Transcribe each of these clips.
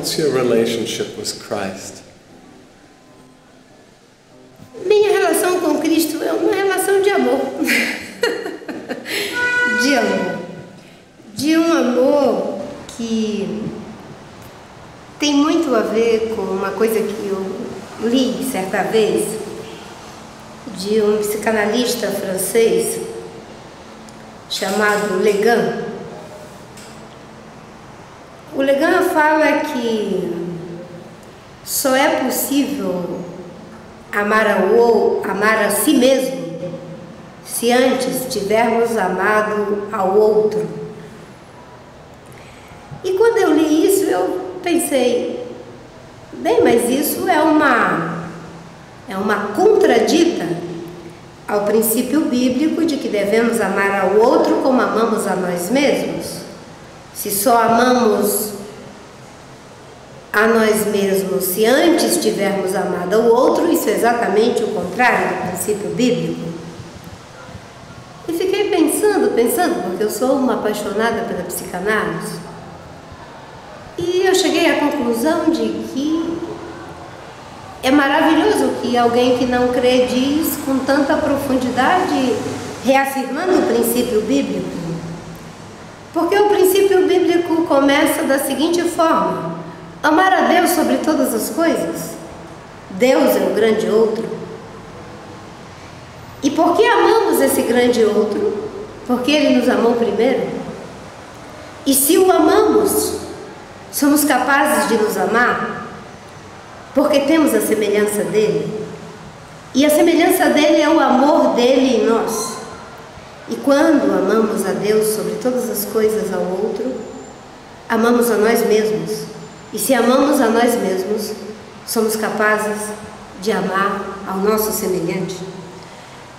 What's your relationship with Christ? Minha relação com Cristo é uma relação de amor. De amor. De um amor que tem muito a ver com uma coisa que eu li certa vez, de um psicanalista francês chamado Lacan. O Lacan fala que só é possível amar a si mesmo se antes tivermos amado ao outro. E quando eu li isso, eu pensei, bem, mas isso é uma contradita ao princípio bíblico de que devemos amar ao outro como amamos a nós mesmos. Se só amamos a nós mesmos se antes tivermos amado ao outro, isso é exatamente o contrário do princípio bíblico. E fiquei pensando, porque eu sou uma apaixonada pela psicanálise, e eu cheguei à conclusão de que é maravilhoso que alguém que não crê diz com tanta profundidade, reafirmando o princípio bíblico. Porque o princípio bíblico começa da seguinte forma: amar a Deus sobre todas as coisas. Deus é o grande outro. E por que amamos esse grande outro? Porque ele nos amou primeiro. E se o amamos, somos capazes de nos amar, porque temos a semelhança dele. E a semelhança dele é o amor dele em nós. E quando amamos a Deus sobre todas as coisas ao outro, amamos a nós mesmos. E se amamos a nós mesmos, somos capazes de amar ao nosso semelhante.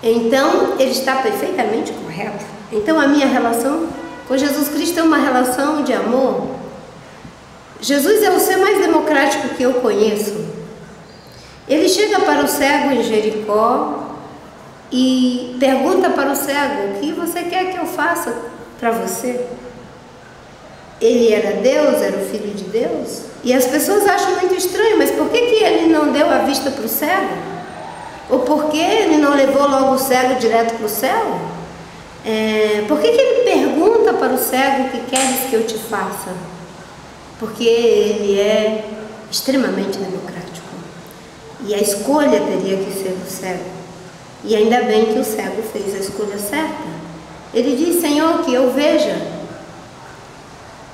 Então, ele está perfeitamente correto. Então, a minha relação com Jesus Cristo é uma relação de amor. Jesus é o ser mais democrático que eu conheço. Ele chega para o cego em Jericó e pergunta para o cego: o que você quer que eu faça para você? Ele era Deus, era o Filho de Deus. E as pessoas acham muito estranho, mas por que ele não deu a vista para o cego? Ou por que ele não levou logo o cego direto para o céu? Por que ele pergunta para o cego: o que queres que eu te faça? Porque ele é extremamente democrático. E a escolha teria que ser do cego. E ainda bem que o cego fez a escolha certa. Ele diz: Senhor, que eu veja.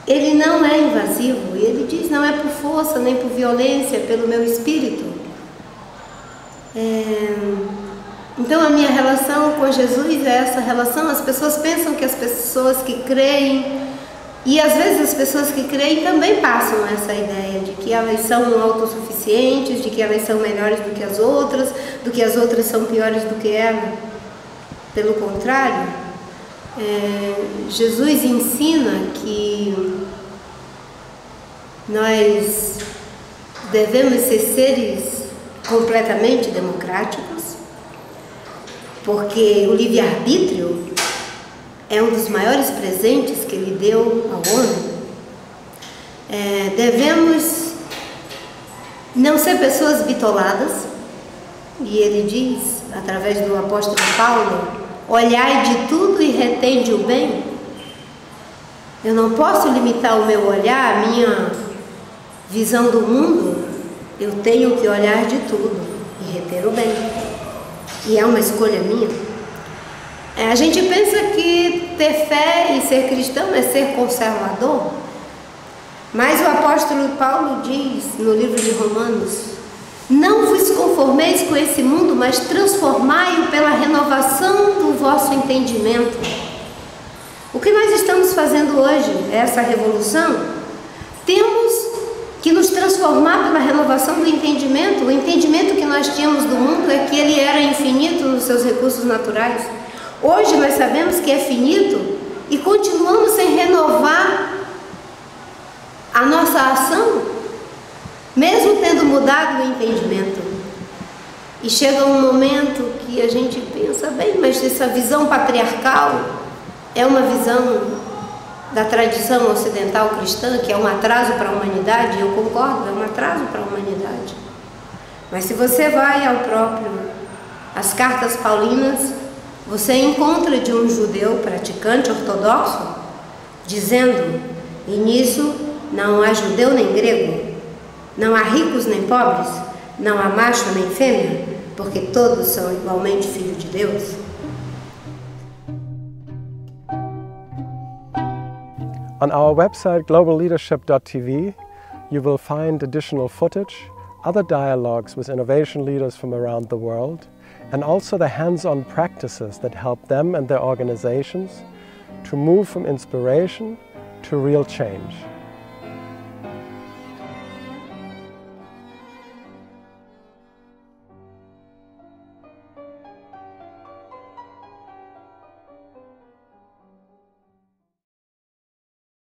Ele não é invasivo. E ele diz: não é por força, nem por violência, é pelo meu espírito. Então, a minha relação com Jesus é essa relação. As pessoas pensam que as pessoas que creem, e às vezes as pessoas que creem também passam essa ideia de que elas são autossuficientes, de que elas são melhores do que as outras, do que as outras são piores do que ela. Pelo contrário, Jesus ensina que nós devemos ser seres completamente democráticos, porque o livre-arbítrio é um dos maiores presentes que ele deu ao homem. Devemos não ser pessoas bitoladas, e ele diz, através do apóstolo Paulo: olhai de tudo e retende o bem. Eu não posso limitar o meu olhar, a minha visão do mundo. Eu tenho que olhar de tudo e reter o bem. E é uma escolha minha. A gente pensa que ter fé e ser cristão é ser conservador, mas o apóstolo Paulo diz no livro de Romanos: não vos conformeis com esse mundo, mas transformai-o pela renovação do vosso entendimento. O que nós estamos fazendo hoje, essa revolução, temos que nos transformar pela renovação do entendimento. O entendimento que nós tínhamos do mundo é que ele era infinito nos seus recursos naturais. Hoje nós sabemos que é finito e continuamos sem renovar a nossa ação, mesmo tendo mudado o entendimento. E chega um momento que a gente pensa: bem, mas essa visão patriarcal é uma visão da tradição ocidental cristã, que é um atraso para a humanidade, eu concordo, é um atraso para a humanidade. Mas se você vai ao próprio, as cartas paulinas, você encontra de um judeu praticante ortodoxo, dizendo, e nisso não há judeu nem grego, não há ricos nem pobres, não há macho nem fêmea, porque todos são igualmente filhos de Deus. On our website globalleadership.tv, you will find additional footage, other dialogues with innovation leaders from around the world, and also the hands-on practices that help them and their organizations to move from inspiration to real change.